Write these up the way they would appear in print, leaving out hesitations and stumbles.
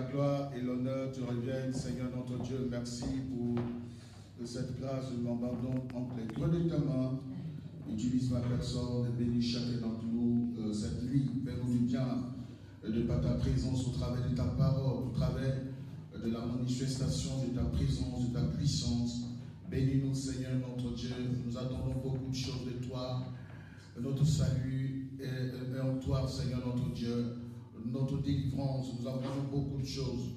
la gloire et l'honneur te reviennent, Seigneur notre Dieu. Merci pour cette grâce. Nous l'abandonnons entre les doigts de ta main. Utilise ma personne et bénis chacun d'entre nous cette nuit. Fais-nous du bien de par ta présence au travers de ta parole, au travers de la manifestation de ta présence, de ta puissance. Bénis-nous, Seigneur notre Dieu. Nous attendons beaucoup de choses de toi. Notre salut est en toi, Seigneur notre Dieu. Notre délivrance, nous attendons beaucoup de choses.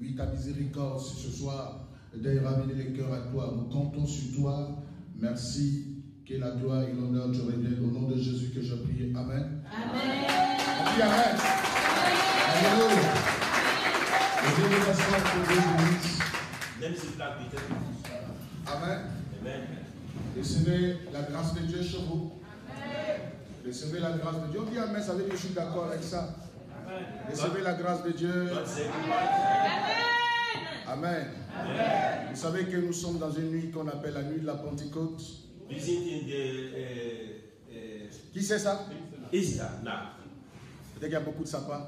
Oui, ta miséricorde, ce soir, d'aller ramener les cœurs à toi. Nous comptons sur toi. Merci. Que la gloire et l'honneur te reviennent. Au nom de Jésus que je prie. Amen. Amen. On dit Amen. Alléluia. Et Dieu nous assure que Dieu nous bénisse. Même si la vie est Amen. Amen. Recevez la grâce de Dieu chez vous. Amen. Recevez la grâce de Dieu. On dit Amen. Ça veut dire que je suis d'accord avec ça. Amen. Recevez la grâce de Dieu. Amen. Amen. Amen. Vous savez que nous sommes dans une nuit qu'on appelle la nuit de la Pentecôte. Qui c'est ça? Easter. Peut-être qu'il y a beaucoup de sapins.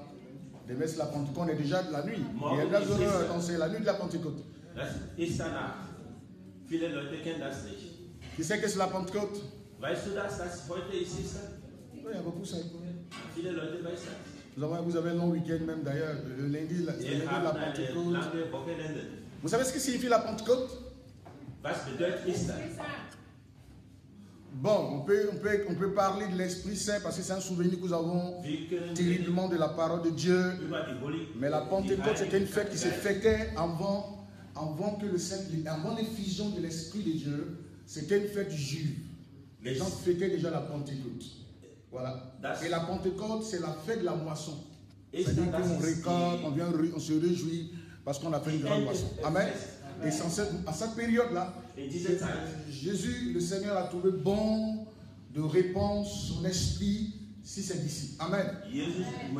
Les messes de la Pentecôte, on est déjà de la nuit. Il y a des heureux quand c'est la nuit de la Pentecôte. Qui c'est que c'est la Pentecôte? Oui, il y a beaucoup de sapins. Vous avez un long week-end même d'ailleurs. Le lundi, c'est le lundi de la Pentecôte. Vous savez ce que signifie la Pentecôte? Bon, on peut parler de l'Esprit Saint parce que c'est un souvenir que nous avons terriblement de la parole de Dieu. Mais la Pentecôte, c'était une fête qui se fêtait avant l'effusion de l'Esprit de Dieu. C'était une fête juive. Les gens fêtaient déjà la Pentecôte. Voilà. Et la Pentecôte, c'est la fête de la moisson. C'est-à-dire qu'on récolte, on se réjouit parce qu'on a fait une grande moisson. Amen. Et à cette période-là, Jésus, le Seigneur, a trouvé bon de répandre son esprit si c'est d'ici. Amen.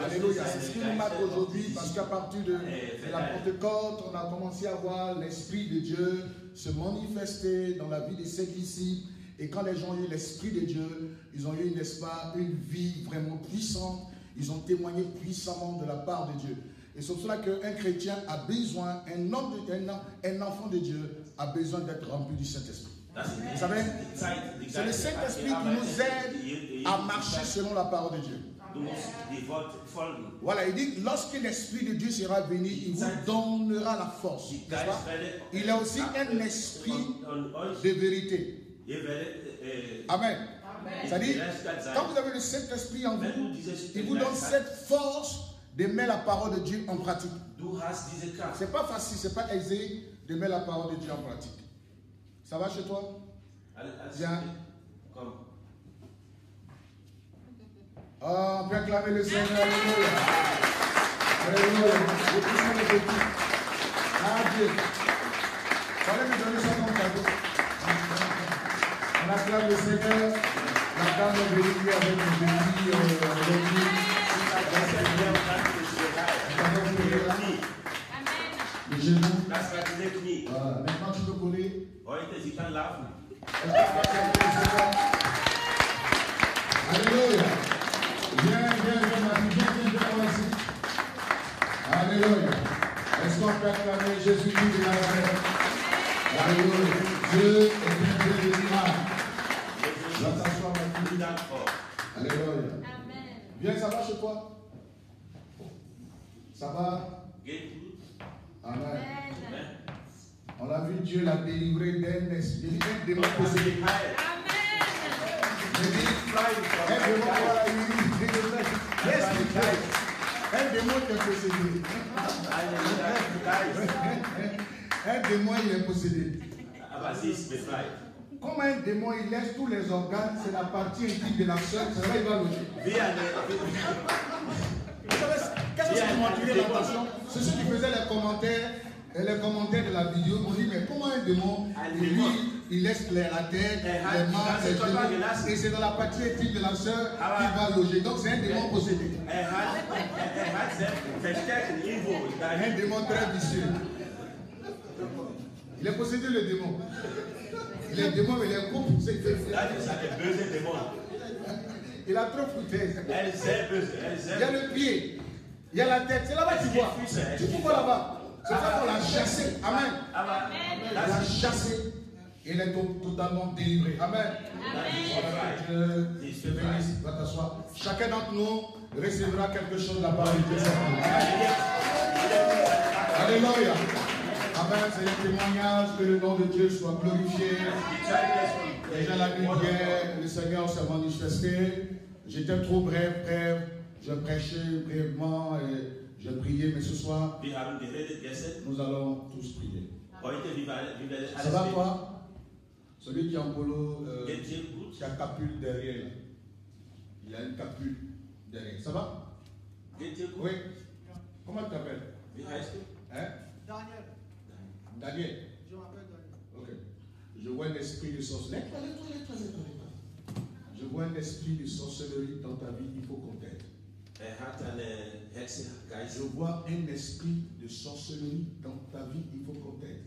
Alléluia. C'est ce qui nous marque aujourd'hui parce qu'à partir de la Pentecôte, on a commencé à voir l'Esprit de Dieu se manifester dans la vie de ceux ici. Et quand les gens ont eu l'Esprit de Dieu, ils ont eu, n'est-ce pas, une vie vraiment puissante. Ils ont témoigné puissamment de la part de Dieu. Et c'est pour cela qu'un chrétien a besoin, un enfant de Dieu a besoin d'être rempli du Saint-Esprit. Vous savez, c'est le Saint-Esprit qui nous aide à marcher selon la parole de Dieu. Voilà, il dit, lorsque l'Esprit de Dieu sera venu, il vous donnera la force. Il est aussi un esprit de vérité. Amen. C'est-à-dire, quand vous avez le Saint-Esprit en vous, il vous donne cette force de mettre la parole de Dieu en pratique. C'est pas facile, c'est pas aisé de mettre la parole de Dieu en pratique. Ça va chez toi? Bien. Oh, on peut acclamer le Seigneur. Alléluia. Alléluia. Je pousse le petit. Ah Dieu. Fallait me donner ça comme cadeau. On acclame le Seigneur. La dame est bénie avec le béni. Voilà. Maintenant tu peux coller. Alléluia. Viens, alléluia. Est-ce qu'on peut acclamer Jésus-Christ de Nazareth? Alléluia. Dieu est bien béni. Je vais t'asseoir maintenant. Alléluia. Bien, ça va chez toi? Ça va? Amen. Amen. On a vu Dieu la délivrer d'un esprit, d'un démon possédé. Amen. Un démon qui est possédé. Comme un démon, il laisse tous les organes, c'est la partie intime de la soeur, c'est là il va loger. Qu'est-ce qui m'a attiré l'attention? C'est ceux qui faisaient les commentaires de la vidéo. On dit, mais comment un démon, lui, il laisse la tête, les mains, les genoux, et c'est dans la partie intime de la soeur qu'il va loger. Donc c'est un démon possédé. Un démon très vicieux. Il est possédé le démon. Les démons, mais les groupes, c'est que il a trop foutu. Il y a le pied. Il y a la tête, c'est là-bas que tu vois. Tu peux voir là-bas. C'est ça qu'on l'a chassé. Amen. On l'a chassé. Il est totalement délivré. Amen. Dieu te bénisse. Va t'asseoir. Chacun d'entre nous recevra quelque chose de la part de Dieu. Alléluia. Amen. C'est un témoignage. Que le nom de Dieu soit glorifié. Déjà la nuit hier, le Seigneur s'est manifesté. J'étais trop bref, frère. Je prêchais brièvement et je priais, mais ce soir, nous allons tous prier. Ça va toi? Celui qui est en polo, qui a capule derrière, il a une capule derrière. Ça va? Oui. Comment tu t'appelles? Hein? Daniel. Daniel. Je m'appelle Daniel. Ok. Je vois l'esprit de sorcellerie. Je vois l'esprit de sorcellerie dans ta vie, il faut qu'on t'aide. Je vois un esprit de sorcellerie dans ta vie, il faut qu'on t'aide.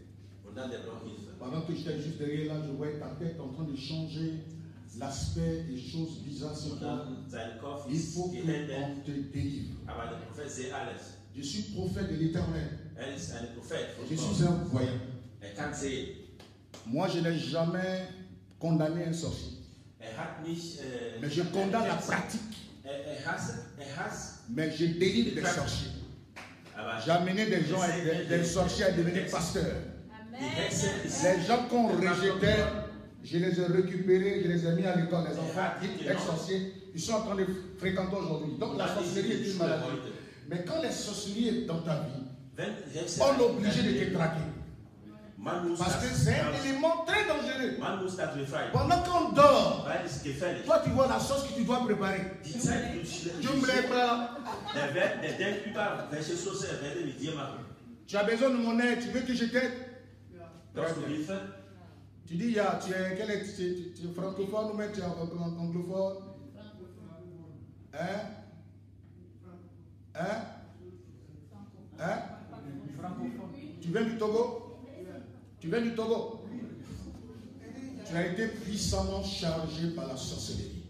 Pendant que j'étais juste derrière là, je voyais ta tête en train de changer l'aspect des choses bizarres sur toi. Il faut qu'on te délivre. Je suis prophète de l'Éternel. Je suis un voyant. Moi, je n'ai jamais condamné un sorcier. Mais je condamne la pratique. Mais je délivre des sorciers. J'ai amené des gens, des sorciers à devenir pasteurs. Les gens qu'on rejetait, je les ai récupérés, je les ai mis à l'école. Les enfants, ex-sorciers, ils sont en train de fréquenter aujourd'hui. Donc la sorcellerie est une maladie. Mais quand la sorcellerie est dans ta vie, on est obligé de te traquer. Parce que c'est un élément très dangereux. Pendant qu'on dort, toi tu vois la sauce que tu dois préparer. Tu as besoin de mon aide, tu veux que je t'aide? Tu dis, tu es francophone ou même tu es anglophone? Hein? Hein? Hein? Tu viens du Togo? Tu viens du Togo? Tu as été puissamment chargé par la sorcellerie.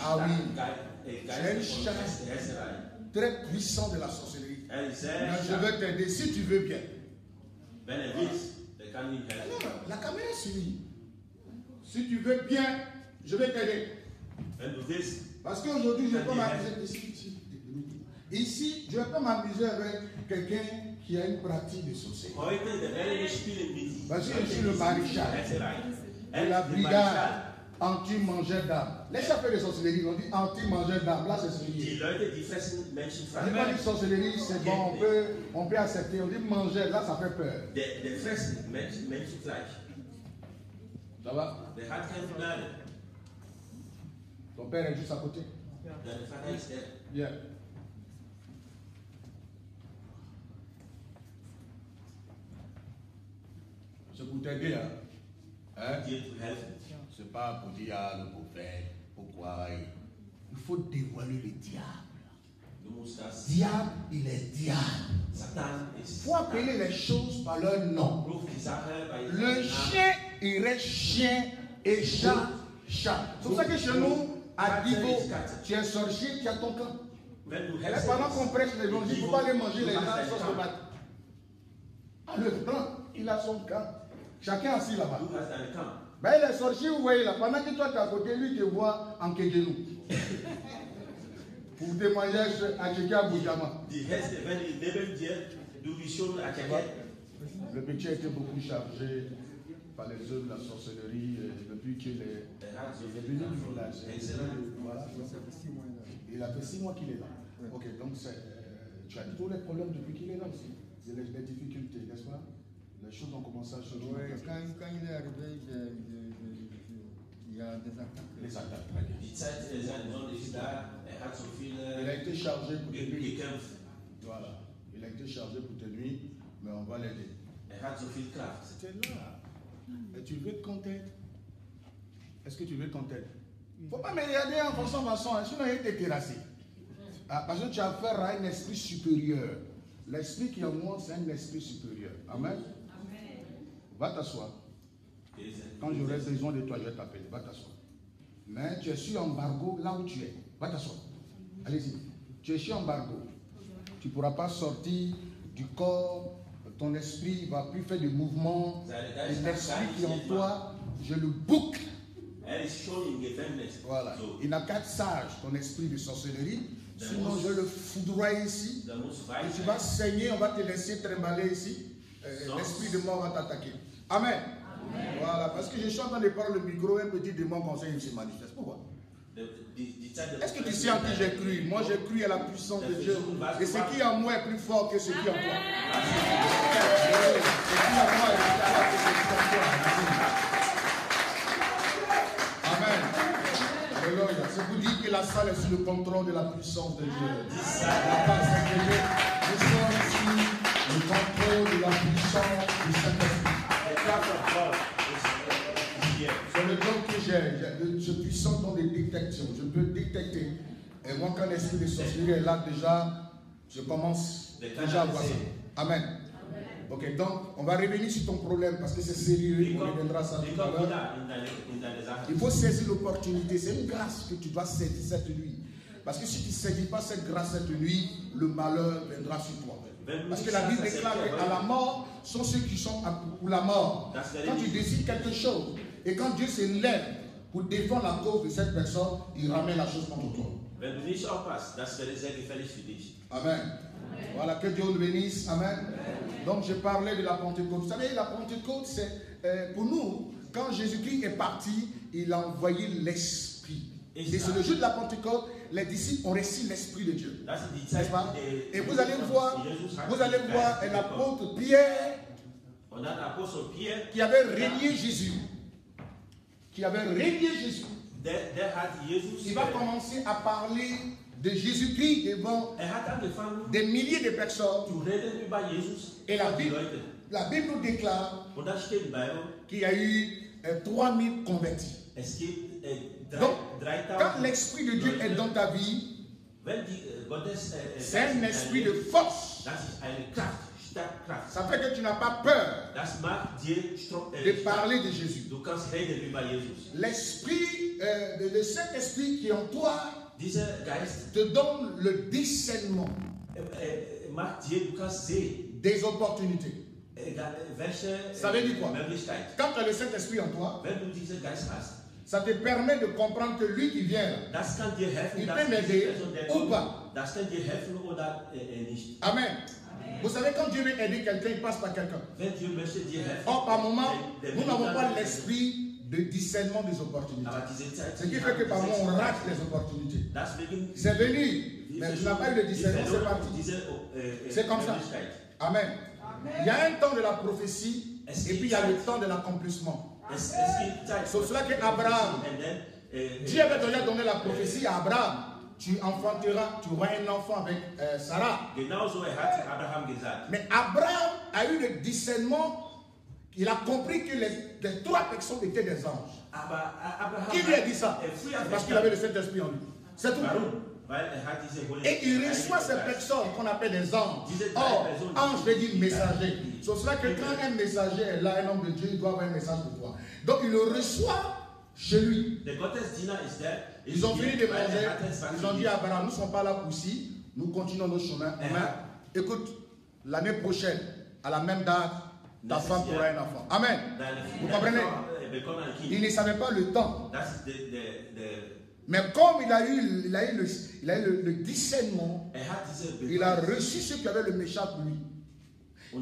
Ah oui. J'ai une chasse très puissante de la sorcellerie. Je veux t'aider si tu veux bien. Non, la caméra suit. Si tu veux bien, je vais t'aider. Parce qu'aujourd'hui, je ne vais pas m'amuser ici. Ici, je ne vais pas m'amuser avec quelqu'un qui a une pratique de sorcellerie. Parce que je suis le maréchal. Et la brigade anti-mangeur d'âme. Les chapelles de sorcellerie ont dit anti-mangeur d'âme. Là, c'est sorcellerie. J'ai pas dit sorcellerie, c'est bon, on peut accepter. On dit mangeur, là, ça fait peur. Ça va? Ton père est juste à côté. Bien. C'est pour t'aider, hein? C'est pas pour dire à le prophète, pourquoi il faut dévoiler le diable. Diable, il est diable. Il faut appeler les choses par leur nom. Le chien, il reste chien et chat, chat. C'est pour ça que chez nous, à Divo, tu es sorcier, tu as ton camp. Et pendant qu'on prêche les gens, il ne faut pas les manger, les gens se battent. Le blanc, il a son camp. Chacun assis là-bas. Ben les sorciers, vous voyez là, pendant que toi tu es à côté, lui te voit en Kéguénou. Pour témoigner à Tchékia Boujama. Le métier était beaucoup chargé par les œuvres de la sorcellerie depuis qu'il est venu du village. Il a fait 6 mois qu'il est là. Ok, donc tu as tous les problèmes depuis qu'il est là aussi. Les difficultés, n'est-ce pas? Les choses ont commencé à changer. Oui, quand il est arrivé, il y a des attaques. Les attaques, il a été chargé pour tes nuits. Voilà. Il a été chargé pour tes nuits, mais on va l'aider. C'était là. Et tu veux qu'on t'aide? Est-ce que tu veux qu'on t'aide? Il ne faut pas me regarder en façon, sinon il était terrassé. Parce que tu as affaire à un esprit supérieur. L'esprit qui est en moi, c'est un esprit supérieur. Amen. Amen. Va t'asseoir. Quand j'aurai besoin de toi, je vais t'appeler. Va t'asseoir. Mais tu es sur embargo là où tu es. Va t'asseoir. Allez-y. Tu es sur embargo. tu ne pourras pas sortir du corps, ton esprit ne va plus faire de mouvement. Et l'esprit qui est en toi, je le boucle. Voilà. Il n'a qu'à être sage, ton esprit de sorcellerie. Sinon, je le foudroie ici. Et tu vas saigner, on va te laisser trimballer ici. L'esprit de mort va t'attaquer. Amen. Amen. Voilà, parce que je suis en train de parler le micro, un petit démon conseil, il se manifeste. Pourquoi? Est-ce que tu sais en qui j'ai cru? Moi j'ai cru à la puissance de Dieu. Et ce qui est en moi est plus fort que ce qui est en toi. Amen. C'est pour dire que la salle est sous le contrôle de la puissance de Dieu. La passe de Dieu, nous sommes sous le contrôle de la puissance du Saint-Esprit. C'est le don que j'ai, ce puissant don de détection. Je peux détecter. Et moi, quand l'esprit de sorcellerie est là, déjà, je commence déjà à voir ça. Amen. Amen. Ok, donc, on va revenir sur ton problème parce que c'est sérieux. On reviendra ça tout à l'heure. Il faut saisir l'opportunité. C'est une grâce que tu dois saisir cette nuit. Parce que si tu ne saisis pas cette grâce cette nuit, le malheur viendra sur toi. Parce que la Bible déclare qu'à la mort sont ceux qui sont pour la mort. Quand tu décides quelque chose, et quand Dieu se lève pour défendre la cause de cette personne, il ramène la chose contre toi. Amen. Voilà, que Dieu nous bénisse. Amen. Donc je parlais de la Pentecôte. Vous savez, la Pentecôte, c'est pour nous, quand Jésus-Christ est parti, il a envoyé l'Esprit. Et c'est le jour de la Pentecôte, les disciples ont reçu l'Esprit de Dieu. N'est-ce pas? Et vous allez voir l'apôtre Pierre qui avait régné Jésus. Il va commencer à parler de Jésus-Christ devant des milliers de personnes. Et la Bible nous déclare qu'il y a eu 3000 convertis. Donc, quand l'Esprit de Dieu est dans ta vie, c'est un esprit de force. Ça fait que tu n'as pas peur de parler de Jésus. L'esprit, le Saint-Esprit qui est en toi te donne le discernement des opportunités. Ça veut dire quoi? Quand tu as le Saint-Esprit en toi, ça te permet de comprendre que lui qui vient, il peut m'aider ou pas. Amen. Vous savez, quand Dieu veut aider quelqu'un, il passe par quelqu'un. Or, par moment, nous n'avons pas l'esprit de discernement des opportunités. Ce qui fait que par moment, on rate les opportunités. C'est venu, mais je n'ai pas eu le discernement, c'est parti. C'est comme ça. Amen. Il y a un temps de la prophétie, et puis il y a le temps de l'accomplissement. C'est cela qu'Abraham, Dieu avait déjà donné la prophétie à Abraham. Tu enfanteras, tu auras un enfant avec Sarah. Mais Abraham a eu le discernement, il a compris que les trois personnes étaient des anges. Qui lui a dit ça? Parce qu'il avait le Saint-Esprit en lui. C'est tout. Et il reçoit ces personnes qu'on appelle des anges. Or, ange veut dire messager. C'est cela que quand un messager est là, un homme de Dieu, il doit avoir un message pour toi. Donc il le reçoit chez lui. Ils ont fini de manger, ils ont dit à Abraham, nous ne sommes pas là aussi, nous continuons nos chemins. Amen. Écoute, l'année prochaine, à la même date, ta femme aura un enfant. Amen. Vous comprenez? Il ne savait pas le temps. Mais comme il a eu le discernement, il a reçu ce qu'il avait le méchant pour lui.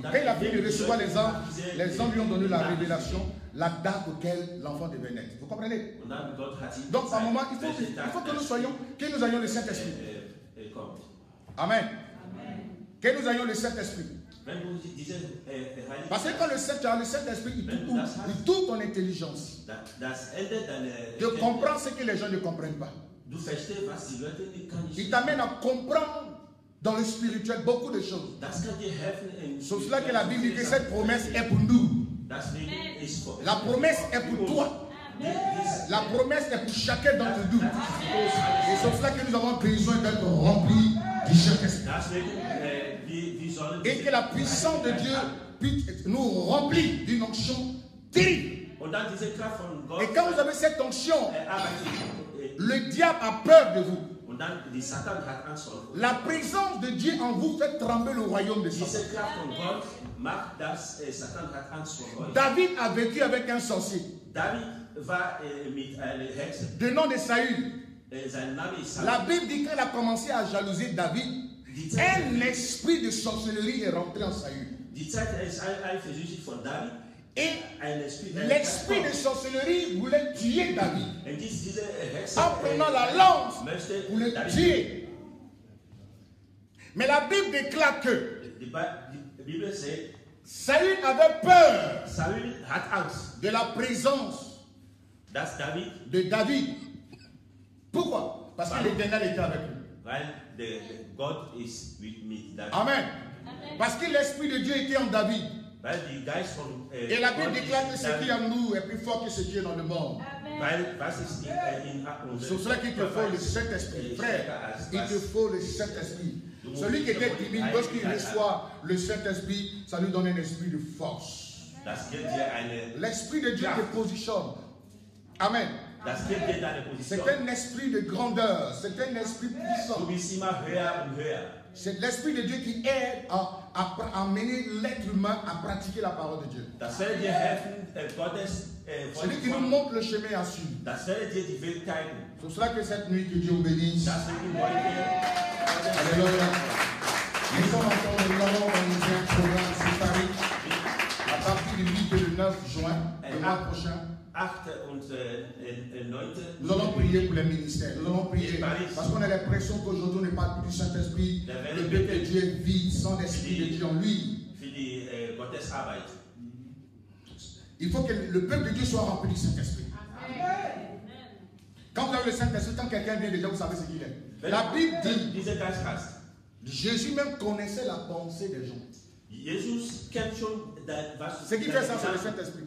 Quand il a fini de recevoir les anges lui ont donné la révélation, la date auquel l'enfant devait naître. Vous comprenez? Donc, par moment, il faut que nous ayons le Saint-Esprit. Amen. Que nous ayons le Saint-Esprit. Parce que quand le Saint-Esprit, il touche ton intelligence. De comprendre ce que les gens ne comprennent pas. Il t'amène à comprendre dans le spirituel beaucoup de choses. C'est cela que la Bible dit que cette promesse est pour nous. La promesse est pour toi. La promesse est pour chacun d'entre nous. Et c'est cela que nous avons besoin d'être remplis du Saint-Esprit. Et que la puissance de Dieu puisse nous remplir d'une onction terrible. Et quand vous avez cette onction, le diable a peur de vous. La présence de Dieu en vous fait trembler le royaume de Satan. David a vécu avec un sorcier. Du nom de Saül. La Bible dit qu'elle a commencé à jalouser David. Un esprit de sorcellerie est rentré en Saül. Et l'esprit de sorcellerie voulait tuer David. En prenant la lance, pour le tuer. Mais la Bible déclare que Saül avait peur de la présence de David. Pourquoi? Parce que l'Éternel était avec lui. Amen. Parce que l'Esprit de Dieu était en David. Et la Bible déclare que ce qui est en nous est plus fort que ce qui est dans le monde. C'est cela qu'il te faut le Saint-Esprit. Frère, il te faut le Saint-Esprit. Celui qui était timide, lorsqu'il reçoit le Saint-Esprit, ça lui donne un esprit de force. L'Esprit de Dieu te positionne. Amen. C'est un esprit de grandeur. C'est un esprit puissant. C'est l'Esprit de Dieu qui aide à amener l'être humain à pratiquer la parole de Dieu. C'est lui qui nous montre le chemin à suivre. C'est pour cela que cette nuit, que Dieu vous bénisse. Alléluia. Nous sommes encore dans un programme satanique à partir du 8 et le 9 juin, le mois prochain. Nous allons prier pour les ministères. Nous allons prier parce qu'on a l'impression qu'aujourd'hui on n'est pas du Saint-Esprit. Le peuple de Dieu vit sans l'Esprit de Dieu en lui. Il faut que le peuple de Dieu soit rempli du Saint-Esprit. Quand vous avez le Saint-Esprit, quand quelqu'un vient déjà, vous savez ce qu'il est. La Bible dit, Jésus même connaissait la pensée des gens. Ce qui fait ça, c'est le Saint-Esprit.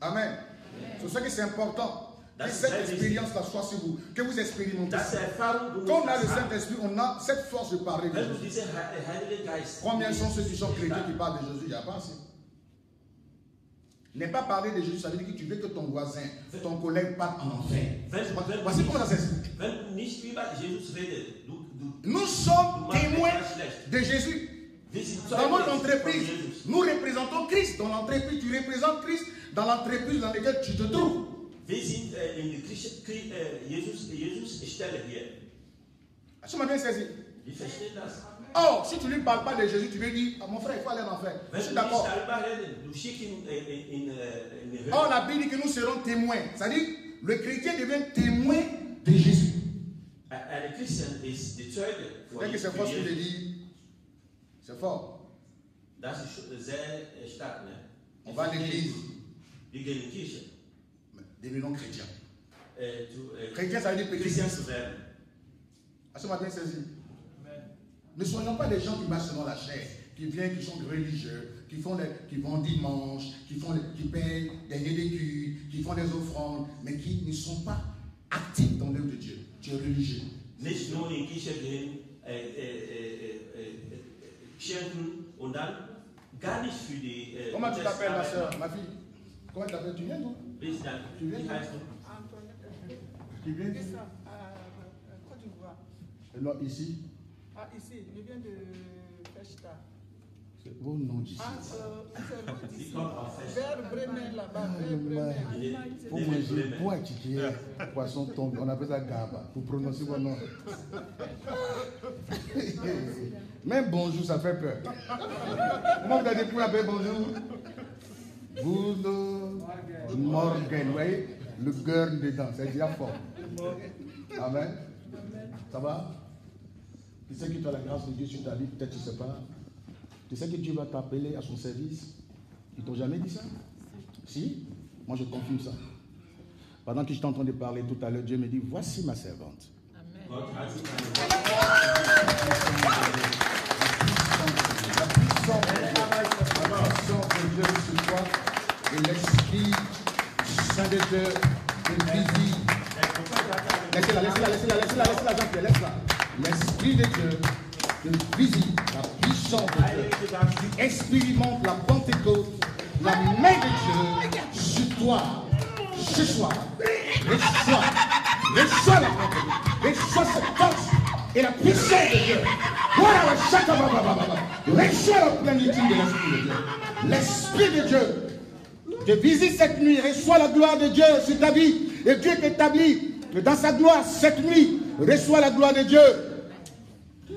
Amen. C'est ce qui c'est important. Que cette expérience-là soit sur vous. Que vous expérimentez. Quand on a le Saint-Esprit, on a cette force de parler de Jésus. Combien sont ceux qui sont chrétiens qui parlent de Jésus? Il n'y a pas assez. Ne pas parler de Jésus, ça veut dire que tu veux que ton voisin, ton collègue parte en enfer. Voici comment ça s'explique. Nous sommes témoins de Jésus. Dans notre entreprise, nous représentons Christ. Dans l'entreprise, tu représentes Christ dans l'entreprise dans laquelle tu te trouves. Tu m'as bien saisi. Or, si tu ne lui parles pas de Jésus, tu veux dire, mon frère, il faut aller en enfer. Je suis d'accord. Or, la Bible dit que nous serons témoins. C'est-à-dire, le chrétien devient témoin de Jésus. C'est que c'est fort ce que je dis. C'est fort. On va à l'église. Devenons chrétiens. Chrétien, ça veut dire péché. À ce matin, saisi. Ne soyons pas des gens qui marchent selon la chair, qui viennent, qui sont religieux, qui vont dimanche, qui payent des cultes, qui font des offrandes, mais qui ne sont pas actifs dans l'œuvre de Dieu. Tu es religieux. Comment tu t'appelles, ma soeur, ma fille? Comment tu t'appelles? Tu viens d'où? Tu viens d'où? Tu viens d'où? Côte d'Ivoire. Non, ici. Ah, ici. Je viens de Fechta. C'est au nom d'ici. C'est au nom d'ici. Vers Bremen, là-bas. Pour manger, pour étudier, poisson tombe. On appelle ça Gaba. Pour prononcer votre nom. Même bonjour, ça fait peur. Comment vous avez pu appeler bonjour? Good Morgan. Vous voyez, le girl dedans, c'est déjà fort. Amen. Ça va? Tu sais que tu as la grâce de Dieu sur ta vie, peut-être tu ne sais pas. Tu sais que Dieu va t'appeler à son service. Ils t'ont jamais dit ça? Si? Moi, je confirme ça. Pendant que je t'entendais parler tout à l'heure, Dieu me dit, voici ma servante. Amen. Et l'Esprit Saint de Dieu te visite. Laissez-la, laissez-la, laissez-la, laissez-la, laissez-la, Jean-Pierre, laissez-la. L'Esprit de Dieu te visite, la puissance de Dieu. Expérimente la Pentecôte, la main de Dieu sur toi, ce soir, le soir. Reçois la force, reçois cette force et la puissance de Dieu. Voilà la chacun. Reçois la plénitude de l'Esprit de Dieu. L'Esprit de Dieu te visite cette nuit. Reçois la gloire de Dieu sur ta vie. Et Dieu t'établit dans sa gloire cette nuit. Reçois la gloire de Dieu.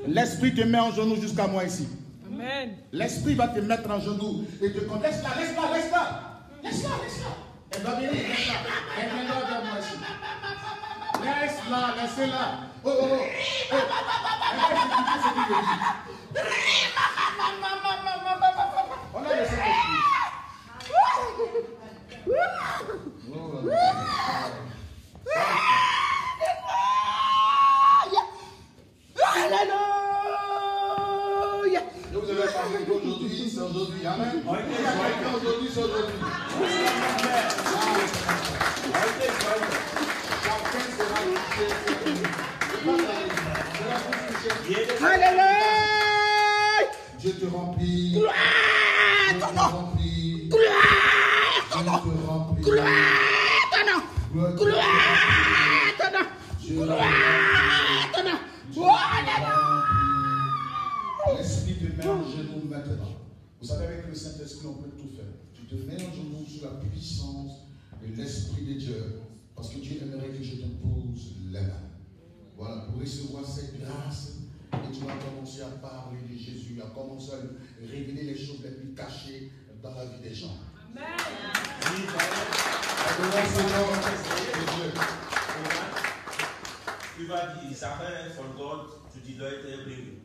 L'Esprit te met en genoux jusqu'à moi ici. Amen. L'Esprit va te mettre en genoux et te conteste. Laisse-la. Elle va venir, laisse-la. Elle vient là vers moi ici. Laisse-la, laissez-la. Oh. On a laissé l'esprit. Alléluia. Je vous avais parlé qu'aujourd'hui, c'est aujourd'hui. Amen. Aujourd'hui, c'est aujourd'hui. Chacun sera touché. Alléluia. Je te remplis. Gloire. Ton nom. Gloire. Ton nom. Gloire. Ton nom. Gloire. Ton nom. Gloire. Ton nom. L'Esprit te met en genoux maintenant. Vous savez, avec le Saint-Esprit, on peut tout faire. Tu te mets en genoux sous la puissance de l'Esprit de Dieu. Parce que Dieu aimerait que je te pose la main. Voilà, pour recevoir cette grâce. Et tu vas commencer à parler de Jésus, à commencer à révéler les choses les plus cachées dans la vie des gens. Amen. Oui, voilà. Tu vas dire, chacun son God, tu dis doit être béni.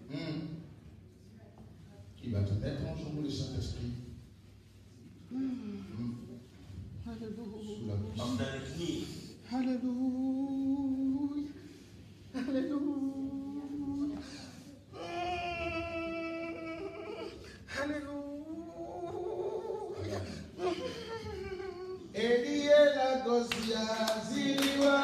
Il va te mettre en jour le Saint-Esprit. Alléluia. Alléluia. Alléluia. Alléluia. Eliela Gosia Ziliwa.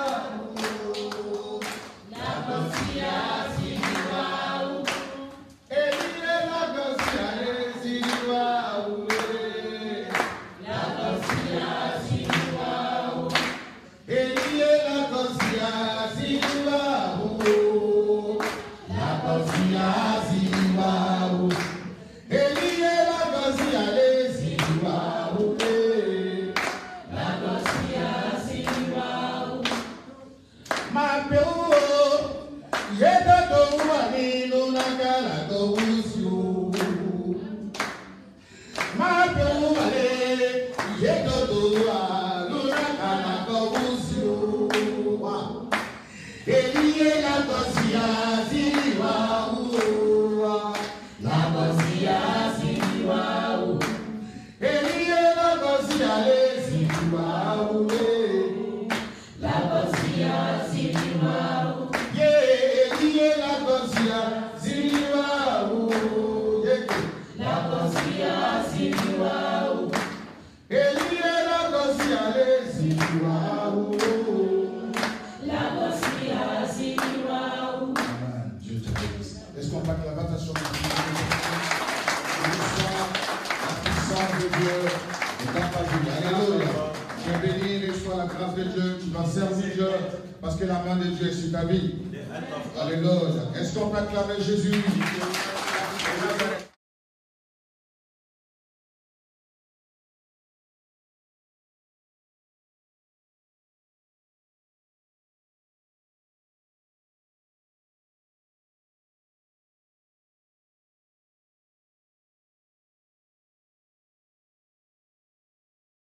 Parce que la main de Dieu est sur ta vie. Alléluia. Est-ce qu'on peut acclamer Jésus?